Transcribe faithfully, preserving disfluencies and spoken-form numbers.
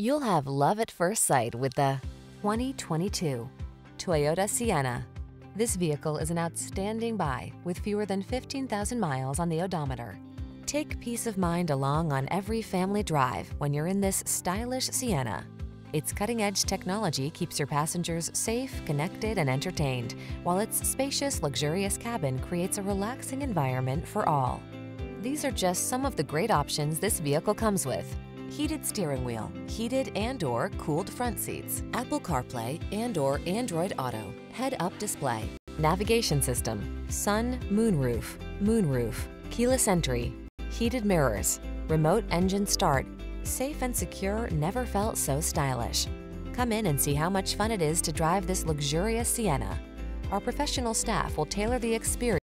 You'll have love at first sight with the twenty twenty-two Toyota Sienna. This vehicle is an outstanding buy with fewer than fifteen thousand miles on the odometer. Take peace of mind along on every family drive when you're in this stylish Sienna. Its cutting-edge technology keeps your passengers safe, connected, and entertained, while its spacious, luxurious cabin creates a relaxing environment for all. These are just some of the great options this vehicle comes with: heated steering wheel, heated and/or cooled front seats, Apple CarPlay and/or Android Auto, head-up display, navigation system, sun, moonroof, moonroof, keyless entry, heated mirrors, remote engine start. Safe and secure never felt so stylish. Come in and see how much fun it is to drive this luxurious Sienna. Our professional staff will tailor the experience